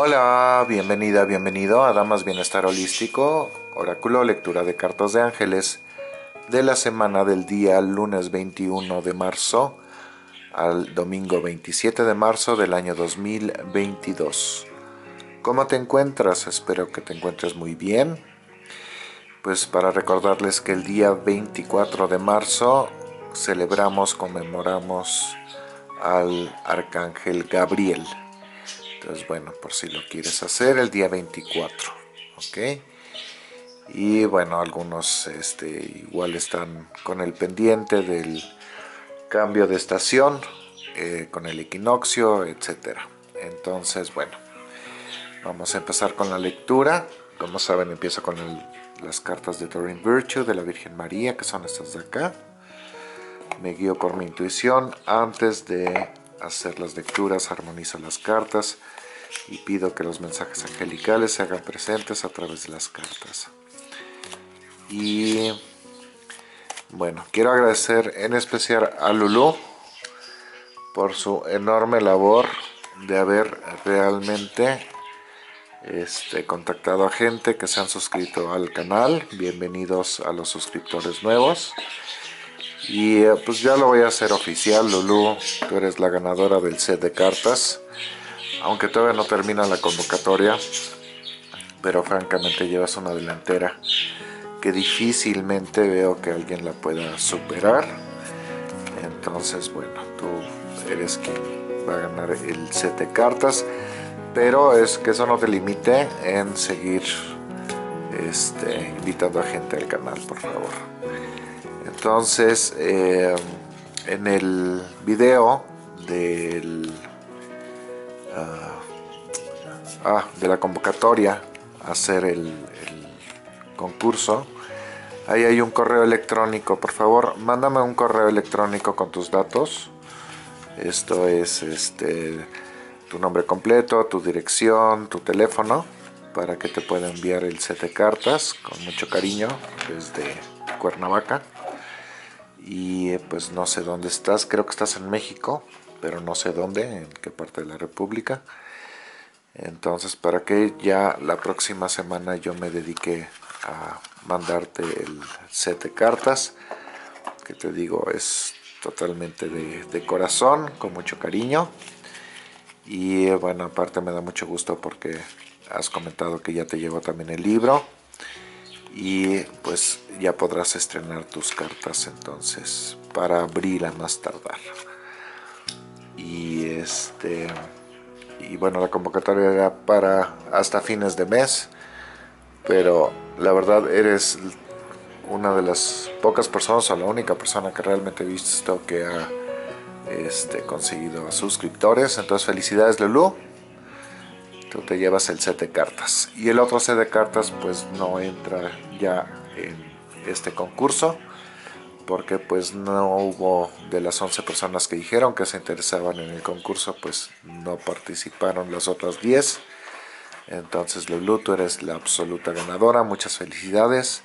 Hola, bienvenida, bienvenido a Adamas Bienestar Holístico, oráculo, lectura de cartas de ángeles de la semana del día lunes 21 de marzo al domingo 27 de marzo del año 2022. ¿Cómo te encuentras? Espero que te encuentres muy bien. Pues para recordarles que el día 24 de marzo celebramos, conmemoramos al Arcángel Gabriel. Entonces, bueno, por si lo quieres hacer, el día 24, ¿ok? Y bueno, algunos igual están con el pendiente del cambio de estación, con el equinoccio, etcétera. Entonces, bueno, vamos a empezar con la lectura. Como saben, empiezo con las cartas de Doreen Virtue, de la Virgen María, que son estas de acá. Me guío por mi intuición antes de hacer las lecturas, armonizo las cartas y pido que los mensajes angelicales se hagan presentes a través de las cartas. Y bueno, quiero agradecer en especial a Lulu por su enorme labor de haber realmente contactado a gente que se han suscrito al canal. Bienvenidos a los suscriptores nuevos. Y pues ya lo voy a hacer oficial, Lulu, tú eres la ganadora del set de cartas. Aunque todavía no termina la convocatoria, pero francamente llevas una delantera que difícilmente veo que alguien la pueda superar. Entonces, bueno, tú eres quien va a ganar el set de cartas. Pero es que eso no te limite en seguir invitando a gente al canal, por favor. Entonces, en el video de la convocatoria a hacer el concurso, ahí hay un correo electrónico. Por favor, mándame un correo electrónico con tus datos. Esto es tu nombre completo, tu dirección, tu teléfono, para que te pueda enviar el set de cartas con mucho cariño desde Cuernavaca. Y pues no sé dónde estás, creo que estás en México, pero no sé dónde, en qué parte de la república. Entonces, para que ya la próxima semana yo me dedique a mandarte el set de cartas, que te digo, es totalmente de corazón, con mucho cariño. Y bueno, aparte me da mucho gusto porque has comentado que ya te llegó también el libro. Y pues ya podrás estrenar tus cartas entonces para abril a más tardar. Y y bueno, la convocatoria era para hasta fines de mes, pero la verdad eres una de las pocas personas o la única persona que realmente he visto que ha conseguido suscriptores. Entonces, felicidades, Lulu. Tú te llevas el set de cartas. Y el otro set de cartas pues no entra ya en este concurso, porque pues no hubo, de las 11 personas que dijeron que se interesaban en el concurso, pues no participaron las otras 10. Entonces, Lulu, tú eres la absoluta ganadora. Muchas felicidades,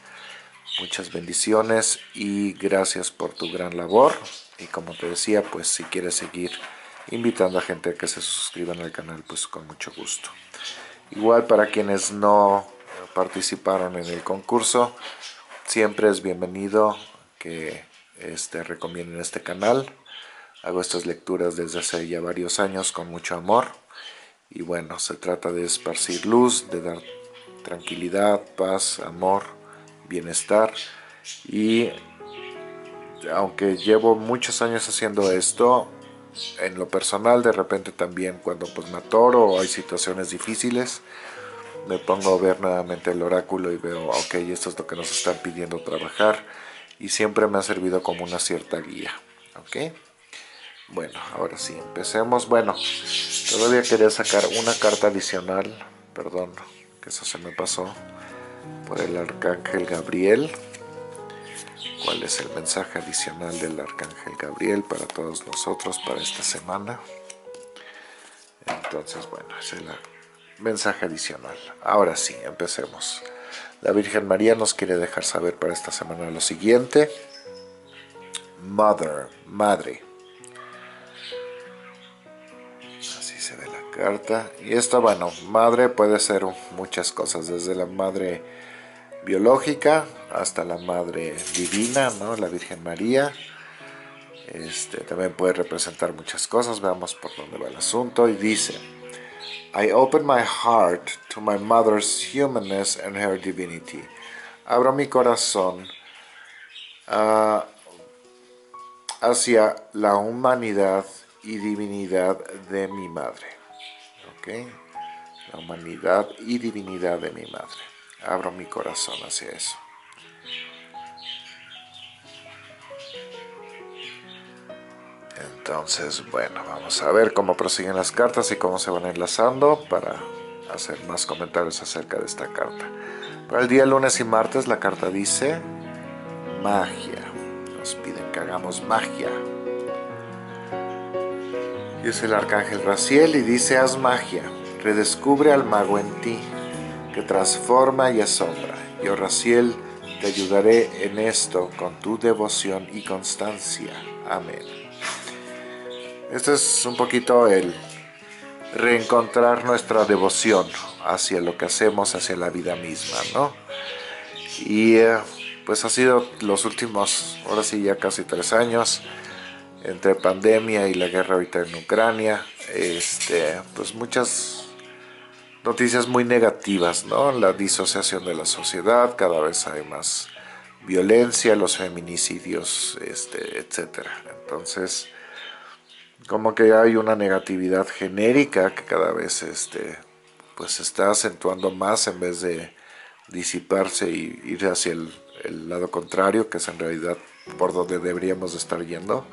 muchas bendiciones y gracias por tu gran labor. Y como te decía, pues si quieres seguir invitando a gente a que se suscriban al canal, pues con mucho gusto. Igual, para quienes no participaron en el concurso, siempre es bienvenido que recomienden este canal. Hago estas lecturas desde hace ya varios años con mucho amor. Y bueno, se trata de esparcir luz, de dar tranquilidad, paz, amor, bienestar. Y aunque llevo muchos años haciendo esto, en lo personal, de repente también cuando pues me atoro o hay situaciones difíciles, me pongo a ver nuevamente el oráculo y veo, ok, esto es lo que nos están pidiendo trabajar, y siempre me ha servido como una cierta guía, ¿ok? Bueno, ahora sí, empecemos. Bueno, todavía quería sacar una carta adicional, perdón, que eso se me pasó, por el Arcángel Gabriel. ¿Cuál es el mensaje adicional del Arcángel Gabriel para todos nosotros para esta semana? Entonces, bueno, es el mensaje adicional. Ahora sí, empecemos. La Virgen María nos quiere dejar saber para esta semana lo siguiente. Mother, madre. Así se ve la carta. Y esta, bueno, madre puede ser muchas cosas, desde la madre biológica hasta la madre divina, ¿no? La Virgen María. También puede representar muchas cosas. Veamos por dónde va el asunto. Y dice: I open my heart to my mother's humanness and her divinity. Abro mi corazón hacia la humanidad y divinidad de mi madre. ¿Ok? La humanidad y divinidad de mi madre. Abro mi corazón hacia eso. Entonces, bueno, vamos a ver cómo prosiguen las cartas y cómo se van enlazando para hacer más comentarios acerca de esta carta. Para el día lunes y martes la carta dice magia. Nos piden que hagamos magia. Y es el Arcángel Raziel y dice: haz magia, redescubre al mago en ti, que transforma y asombra. Yo, Raziel, te ayudaré en esto con tu devoción y constancia. Amén. Este es un poquito el reencontrar nuestra devoción hacia lo que hacemos, hacia la vida misma, ¿no? Y pues ha sido los últimos, ahora sí ya casi 3 años, entre pandemia y la guerra ahorita en Ucrania, pues muchas noticias muy negativas, ¿no? La disociación de la sociedad, cada vez hay más violencia, los feminicidios, etcétera. Entonces, como que hay una negatividad genérica que cada vez pues se está acentuando más en vez de disiparse y ir hacia el lado contrario, que es en realidad por donde deberíamos estar yendo.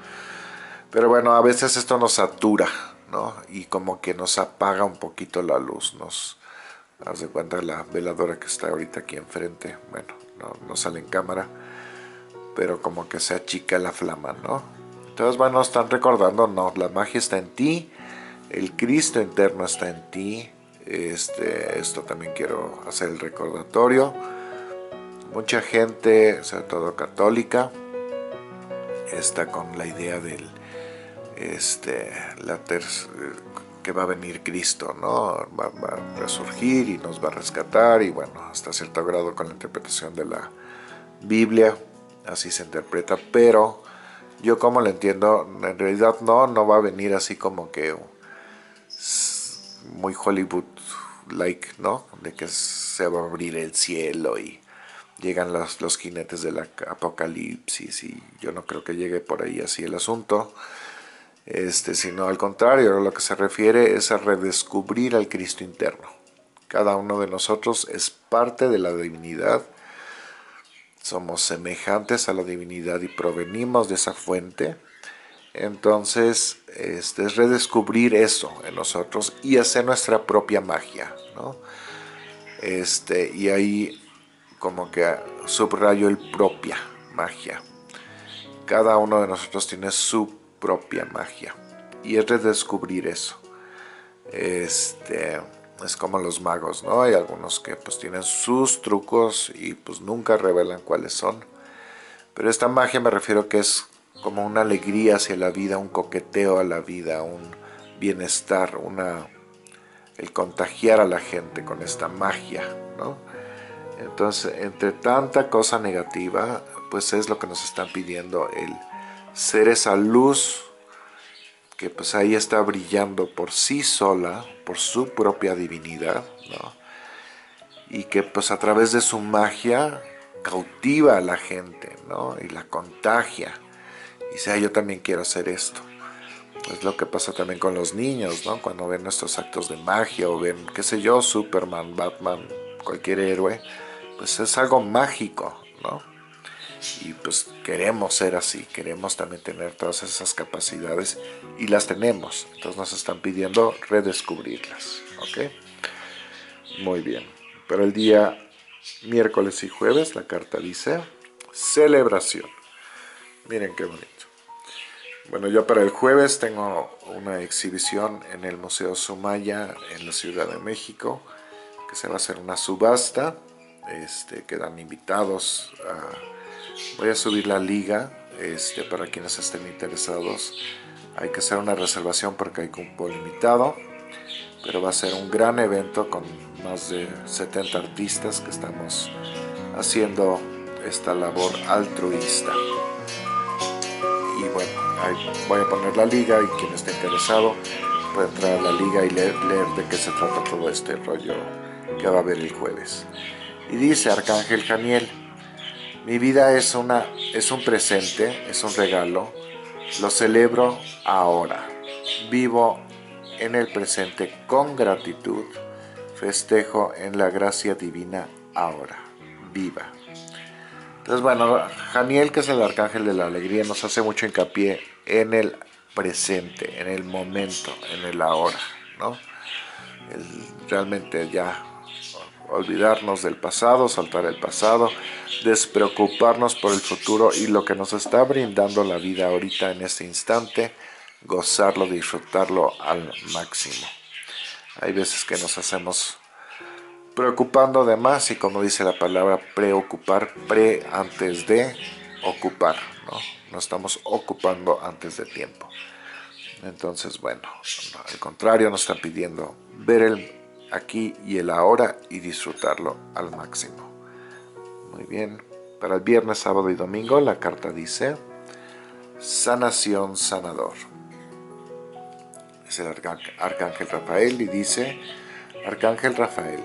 Pero bueno, a veces esto nos satura, ¿no? Y como que nos apaga un poquito la luz. Nos das de cuenta la veladora que está ahorita aquí enfrente. Bueno, no sale en cámara, pero como que se achica la flama, ¿no? Entonces, bueno, están recordando, no, la magia está en ti, el Cristo interno está en ti. Esto también quiero hacer el recordatorio. Mucha gente, sobre todo católica, está con la idea del que va a venir Cristo, ¿no? Va a resurgir y nos va a rescatar, y bueno, hasta cierto grado con la interpretación de la Biblia, así se interpreta, pero yo como lo entiendo, en realidad no va a venir así como que muy Hollywood-like, ¿no? De que se va a abrir el cielo y llegan los jinetes del apocalipsis, y yo no creo que llegue por ahí así el asunto, sino al contrario, lo que se refiere es a redescubrir al Cristo interno. Cada uno de nosotros es parte de la divinidad. Somos semejantes a la divinidad y provenimos de esa fuente. Entonces, es redescubrir eso en nosotros y hacer nuestra propia magia, ¿no? Y ahí como que subrayo el propia magia. Cada uno de nosotros tiene su propia magia y es redescubrir eso. Es como los magos, ¿no? Hay algunos que pues tienen sus trucos y pues nunca revelan cuáles son. Pero esta magia, me refiero que es como una alegría hacia la vida, un coqueteo a la vida, un bienestar, el contagiar a la gente con esta magia, ¿no? Entonces, entre tanta cosa negativa, pues es lo que nos están pidiendo, el ser esa luz que pues ahí está brillando por sí sola, por su propia divinidad, ¿no? Y que pues a través de su magia cautiva a la gente, ¿no? Y la contagia. Y dice: yo también quiero hacer esto. Es lo que pasa también con los niños, ¿no? Cuando ven nuestros actos de magia o ven, qué sé yo, Superman, Batman, cualquier héroe, pues es algo mágico, ¿no? Y pues queremos ser así, queremos también tener todas esas capacidades y las tenemos. Entonces nos están pidiendo redescubrirlas, ¿ok? Muy bien. Para el día miércoles y jueves la carta dice celebración. Miren qué bonito. Bueno, yo para el jueves tengo una exhibición en el Museo Soumaya en la Ciudad de México, que se va a hacer una subasta. Quedan invitados a... Voy a subir la liga para quienes estén interesados. Hay que hacer una reservación porque hay cupo limitado. pero va a ser un gran evento con más de 70 artistas que estamos haciendo esta labor altruista. Y bueno, ahí voy a poner la liga, y quien esté interesado puede entrar a la liga y leer de qué se trata todo este rollo que va a haber el jueves. Y dice Arcángel Haniel: mi vida es un presente, es un regalo, lo celebro ahora, vivo en el presente con gratitud, festejo en la gracia divina ahora, viva. Entonces, bueno, Haniel, que es el arcángel de la alegría, nos hace mucho hincapié en el presente, en el momento, en el ahora, ¿no? Realmente ya olvidarnos del pasado, soltar el pasado, despreocuparnos por el futuro y lo que nos está brindando la vida ahorita en este instante, gozarlo, disfrutarlo al máximo. Hay veces que nos hacemos preocupando de más, y como dice la palabra preocupar, pre antes de ocupar, ¿no? No estamos ocupando antes de tiempo. Entonces, bueno, al contrario, nos están pidiendo ver el aquí y el ahora y disfrutarlo al máximo. Muy bien. Para el viernes, sábado y domingo, la carta dice: sanación sanador. Es el arcángel Rafael, y dice: Arcángel Rafael,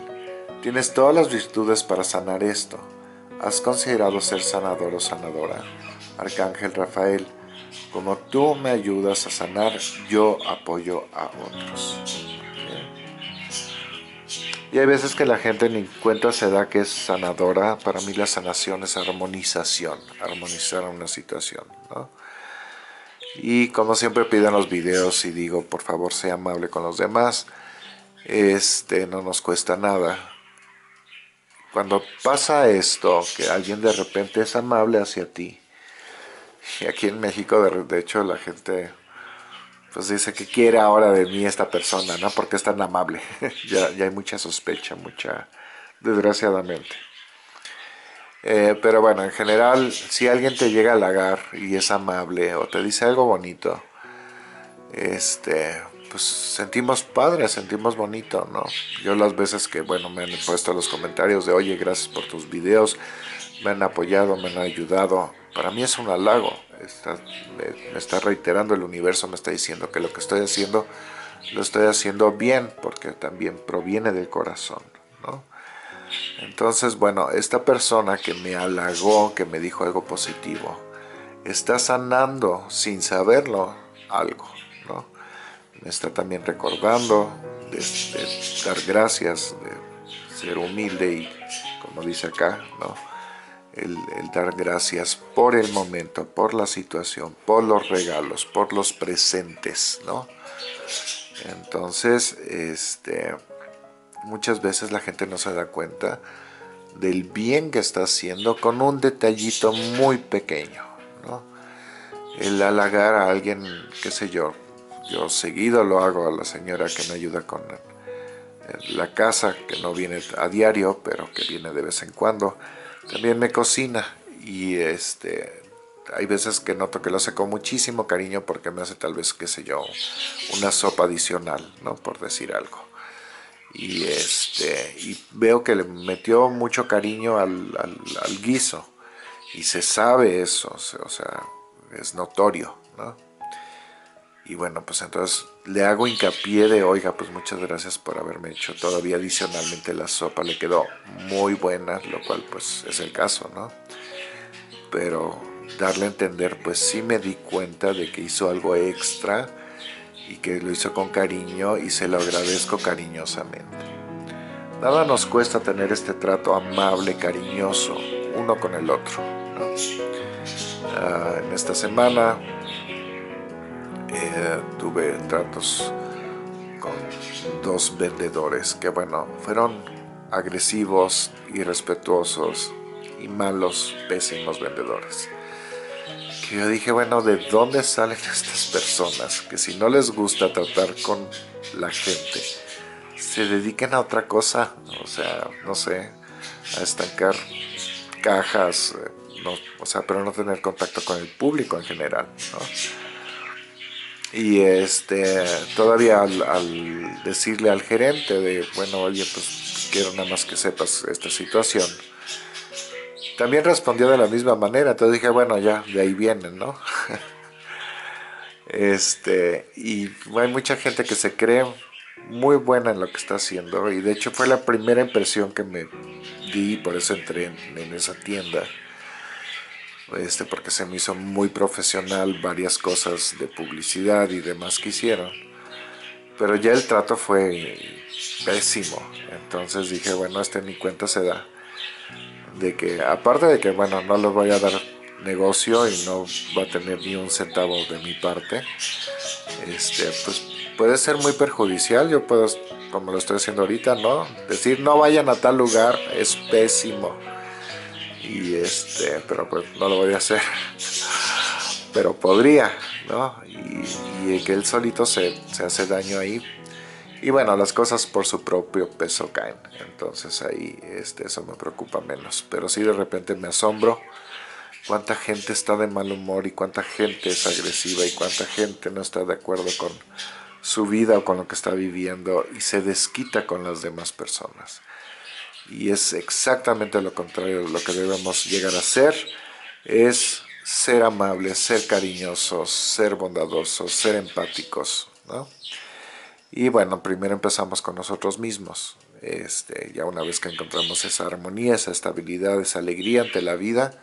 tienes todas las virtudes para sanar esto. ¿Has considerado ser sanador o sanadora? Arcángel Rafael, como tú me ayudas a sanar, yo apoyo a otros. Y hay veces que la gente ni cuenta se da que es sanadora. Para mí la sanación es armonización, armonizar una situación, ¿no? Y como siempre pido en los videos y digo, por favor, sea amable con los demás. No nos cuesta nada. Cuando pasa esto, que alguien de repente es amable hacia ti. Y aquí en México, de hecho, la gente pues dice: ¿qué quiere ahora de mí esta persona, no? Porque es tan amable. ya hay mucha sospecha, desgraciadamente. Pero bueno, en general, si alguien te llega a halagar y es amable o te dice algo bonito, pues sentimos padre, sentimos bonito, ¿no? Yo las veces que, bueno, me han puesto los comentarios de: oye, gracias por tus videos, me han apoyado, me han ayudado. Para mí es un halago. Me está reiterando el universo, me está diciendo que lo que estoy haciendo lo estoy haciendo bien, porque también proviene del corazón, ¿no? Entonces, bueno, esta persona que me halagó, que me dijo algo positivo, está sanando sin saberlo algo, ¿no? Me está también recordando de dar gracias, de ser humilde, y como dice acá, ¿no? El dar gracias por el momento, por la situación, por los regalos, por los presentes, ¿no? Entonces, muchas veces la gente no se da cuenta del bien que está haciendo con un detallito muy pequeño, ¿no? El halagar a alguien, qué sé yo, yo seguido lo hago a la señora que me ayuda con la casa, que no viene a diario, pero que viene de vez en cuando. También me cocina, y hay veces que noto que lo hace con muchísimo cariño, porque me hace tal vez, qué sé yo, una sopa adicional, ¿no? Por decir algo. Y y veo que le metió mucho cariño al guiso, y se sabe eso, o sea, es notorio, ¿no? Y bueno, pues entonces le hago hincapié de: oiga, pues muchas gracias por haberme hecho todavía adicionalmente la sopa, le quedó muy buena, lo cual pues es el caso, ¿no? Pero darle a entender, pues sí me di cuenta de que hizo algo extra y que lo hizo con cariño, y se lo agradezco cariñosamente. Nada nos cuesta tener este trato amable, cariñoso, uno con el otro, ¿no? En esta semana tuve tratos con dos vendedores que, bueno, fueron agresivos, irrespetuosos y malos, pésimos vendedores, que yo dije: bueno, ¿de dónde salen estas personas? Que si no les gusta tratar con la gente, se dediquen a otra cosa, o sea, no sé, a estancar cajas, no, o sea, pero no tener contacto con el público en general, ¿no? Y todavía al decirle al gerente de, bueno, oye, pues quiero nada más que sepas esta situación, también respondió de la misma manera. Entonces dije, bueno, ya, de ahí vienen, ¿no? Y hay mucha gente que se cree muy buena en lo que está haciendo, y de hecho fue la primera impresión que me di, por eso entré en esa tienda, porque se me hizo muy profesional varias cosas de publicidad y demás que hicieron, pero ya el trato fue pésimo. Entonces dije, bueno, ni cuenta se da, de que aparte de que, bueno, no les voy a dar negocio y no va a tener ni un centavo de mi parte, pues puede ser muy perjudicial. Yo puedo, como lo estoy haciendo ahorita, ¿no?, decir no vayan a tal lugar, es pésimo, y pero pues no lo voy a hacer, pero podría, ¿no? Y que él solito se hace daño ahí, y bueno, las cosas por su propio peso caen. Entonces ahí eso me preocupa menos, pero sí de repente me asombro cuánta gente está de mal humor, y cuánta gente es agresiva, y cuánta gente no está de acuerdo con su vida o con lo que está viviendo, y se desquita con las demás personas. Y es exactamente lo contrario, lo que debemos llegar a ser es ser amables, ser cariñosos, ser bondadosos, ser empáticos, ¿no? Y bueno, primero empezamos con nosotros mismos. Ya una vez que encontramos esa armonía, esa estabilidad, esa alegría ante la vida,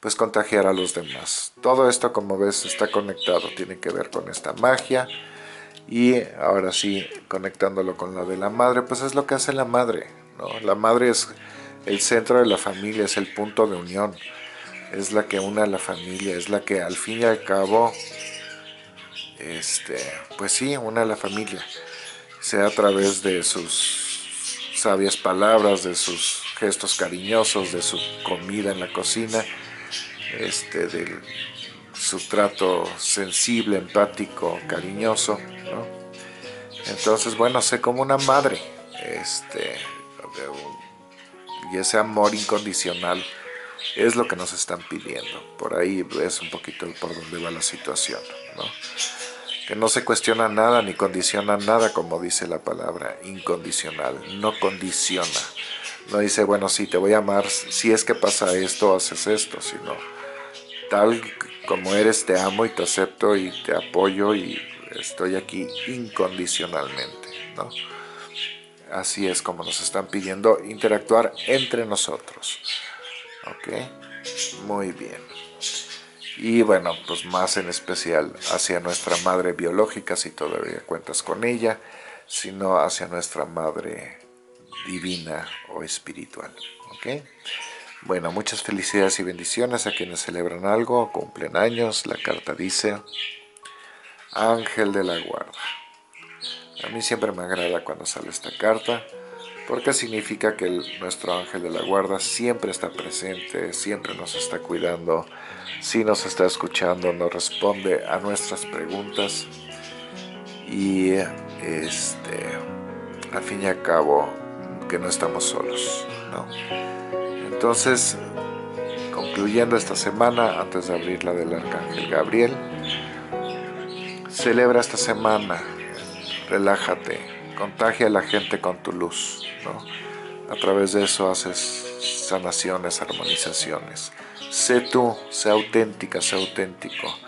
pues contagiar a los demás. Todo esto, como ves, está conectado, tiene que ver con esta magia. Y ahora sí, conectándolo con la de la madre, pues es lo que hace la madre, ¿no? La madre es el centro de la familia, es el punto de unión, es la que une a la familia, es la que al fin y al cabo, pues sí, une a la familia, sea a través de sus sabias palabras, de sus gestos cariñosos, de su comida en la cocina, de su trato sensible, empático, cariñoso, ¿no? Entonces, bueno, sé como una madre, y ese amor incondicional es lo que nos están pidiendo. Por ahí es un poquito por donde va la situación, ¿no? Que no se cuestiona nada ni condiciona nada, como dice la palabra incondicional, no condiciona, no dice, bueno, sí, te voy a amar si es que pasa esto, haces esto, sino tal como eres, te amo y te acepto y te apoyo y estoy aquí incondicionalmente, ¿no? Así es como nos están pidiendo interactuar entre nosotros, ¿ok? Muy bien. Y bueno, pues más en especial hacia nuestra madre biológica, si todavía cuentas con ella, sino hacia nuestra madre divina o espiritual, ¿ok? Bueno, muchas felicidades y bendiciones a quienes celebran algo, cumplen años. La carta dice, ángel de la guarda. A mí siempre me agrada cuando sale esta carta, porque significa que nuestro ángel de la guarda siempre está presente, siempre nos está cuidando, sí nos está escuchando, nos responde a nuestras preguntas, y al fin y al cabo, que no estamos solos, ¿no? Entonces, concluyendo esta semana, antes de abrir la del Arcángel Gabriel, celebra esta semana, relájate, contagia a la gente con tu luz, ¿no? A través de eso haces sanaciones, armonizaciones. Sé tú, sé auténtica, sé auténtico,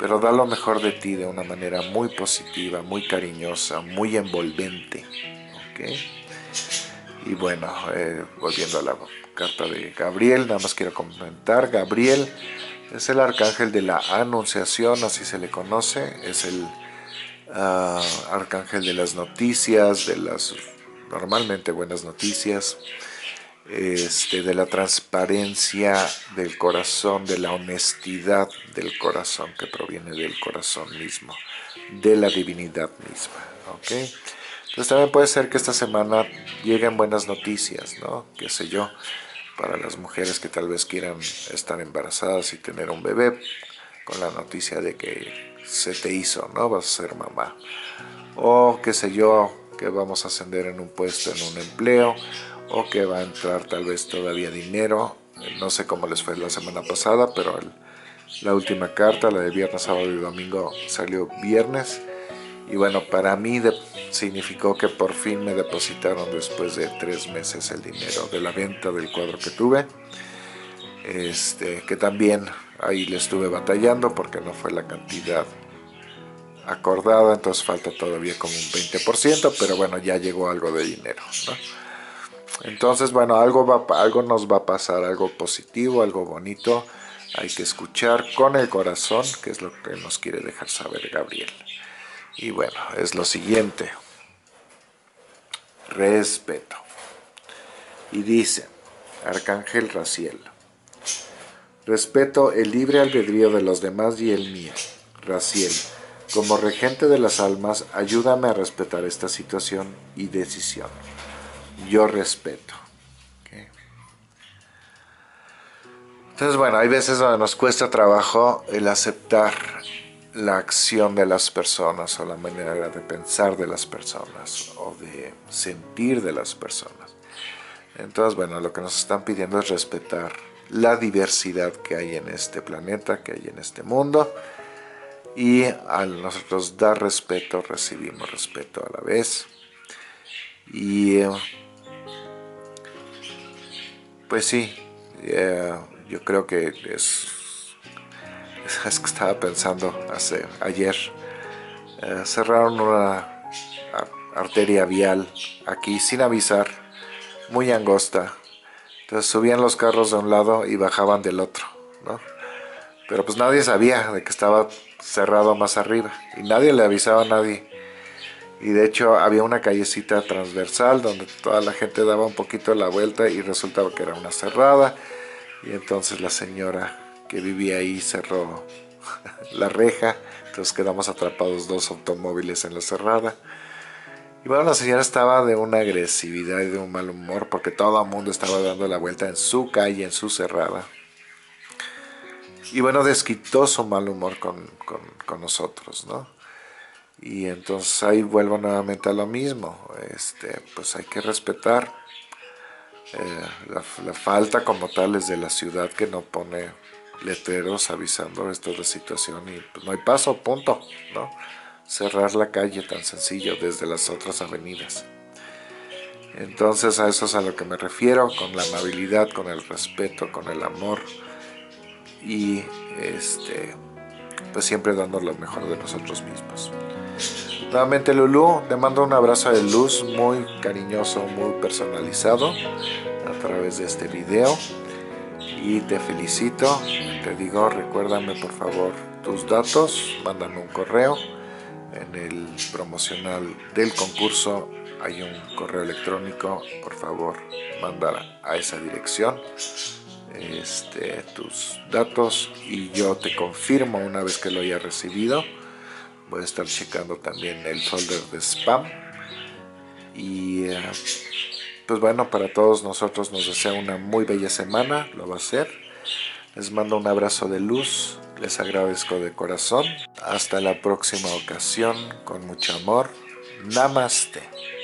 pero da lo mejor de ti de una manera muy positiva, muy cariñosa, muy envolvente, ¿ok? Y bueno, volviendo a la carta de Gabriel, nada más quiero comentar, Gabriel es el arcángel de la anunciación, así se le conoce, es el arcángel de las noticias, de las normalmente buenas noticias, de la transparencia del corazón, de la honestidad del corazón, que proviene del corazón mismo, de la divinidad misma, ¿ok? Entonces también puede ser que esta semana lleguen buenas noticias, ¿no? Qué sé yo, para las mujeres que tal vez quieran estar embarazadas y tener un bebé, con la noticia de que se te hizo, ¿no? Vas a ser mamá. O qué sé yo, que vamos a ascender en un puesto, en un empleo, o que va a entrar tal vez todavía dinero. No sé cómo les fue la semana pasada, pero La última carta, la de viernes, sábado y domingo, salió viernes. Y bueno, para mí significó que por fin me depositaron después de 3 meses el dinero de la venta del cuadro que tuve. Que también ahí le estuve batallando porque no fue la cantidad acordada, entonces falta todavía como un 20%, pero bueno, ya llegó algo de dinero, ¿no? Entonces, bueno, algo nos va a pasar, algo positivo, algo bonito. Hay que escuchar con el corazón, que es lo que nos quiere dejar saber Gabriel. Y bueno, es lo siguiente: respeto. Y dice Arcángel Raziel: respeto el libre albedrío de los demás y el mío. Raziel, como regente de las almas, ayúdame a respetar esta situación y decisión. Yo respeto. ¿Okay? Entonces, bueno, hay veces donde nos cuesta trabajo el aceptar la acción de las personas o la manera de pensar de las personas o de sentir de las personas. Entonces, bueno, lo que nos están pidiendo es respetar la diversidad que hay en este planeta, que hay en este mundo. Y al nosotros dar respeto, recibimos respeto a la vez. Y pues sí, yo creo que es que estaba pensando ayer. Cerraron una arteria vial aquí sin avisar, muy angosta. Entonces subían los carros de un lado y bajaban del otro, ¿no? Pero pues nadie sabía de que estaba cerrado más arriba y nadie le avisaba a nadie. Y de hecho había una callecita transversal donde toda la gente daba un poquito la vuelta y resultaba que era una cerrada. Y entonces la señora que vivía ahí cerró la reja. Entonces quedamos atrapados 2 automóviles en la cerrada. Y bueno, la señora estaba de una agresividad y de un mal humor porque todo el mundo estaba dando la vuelta en su calle, en su cerrada. Y bueno, desquitó su mal humor con nosotros, ¿no? Y entonces ahí vuelvo nuevamente a lo mismo. Pues hay que respetar. La falta como tal es de la ciudad, que no pone letreros avisando esta es la situación y pues, no hay paso, punto, ¿no? Cerrar la calle, tan sencillo, desde las otras avenidas. Entonces a eso es a lo que me refiero, con la amabilidad, con el respeto, con el amor. Y pues siempre dando lo mejor de nosotros mismos. Nuevamente, Lulu, te mando un abrazo de luz muy cariñoso, muy personalizado a través de este video. Y te felicito, te digo, recuérdame por favor tus datos, mándame un correo. En el promocional del concurso hay un correo electrónico, por favor, manda a esa dirección tus datos y yo te confirmo una vez que lo haya recibido. Voy a estar checando también el folder de spam. Y pues bueno, para todos nosotros nos desea una muy bella semana, lo va a ser. Les mando un abrazo de luz, les agradezco de corazón. Hasta la próxima ocasión, con mucho amor. Namaste.